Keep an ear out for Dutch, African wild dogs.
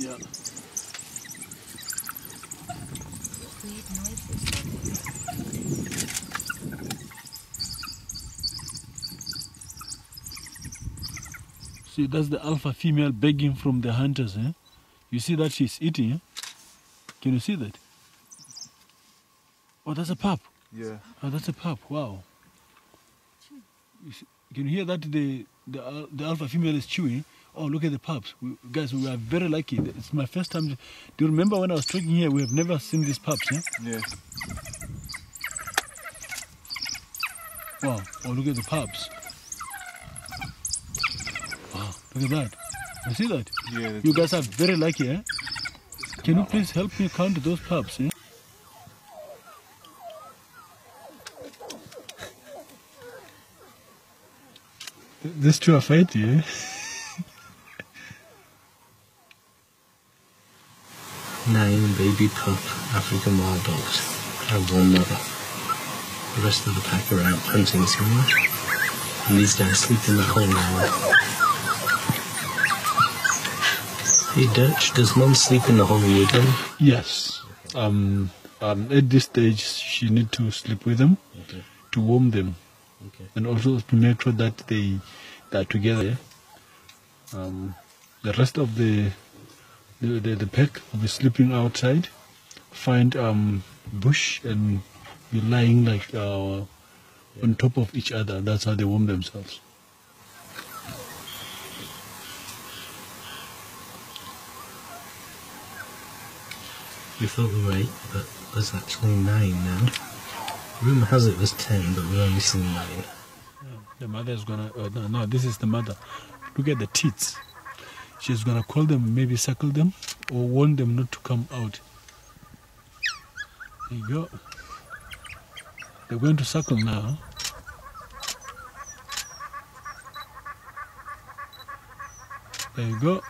Ja. See, that's the alpha female begging from the hunters. Eh? You see that she's eating. Eh? Can you see that? Oh, that's a pup. Yeah. Oh, that's a pup. Wow. You see, can you hear that the alpha female is chewing? Oh, look at the pups. Guys, we are very lucky. It's my first time. Do you remember when I was trekking here? We have never seen these pups, eh? Yeah. Wow. Oh, look at the pups. Wow. Look at that. You see that? Yeah. You guys are very lucky, eh? Can you please help me count those pups, eh? These two are fighting, eh? Nine baby pup African wild dogs have one mother. The rest of the pack are out hunting somewhere, and these guys sleep in the hole now. Hey Dutch, does mom sleep in the hole with them? Yes. At this stage, she needs to sleep with them, okay, to warm them, okay, and also to make sure that they are together. The rest of the pack will be sleeping outside, find bush and be lying like on top of each other. That's how they warm themselves. We thought we were 8, but there's actually 9 now. Rumor has it was 10, but we're only seeing 9. The mother is gonna, no, this is the mother. Look at the teats. She's gonna call them, maybe circle them, or warn them not to come out. There you go. They're going to circle now. There you go.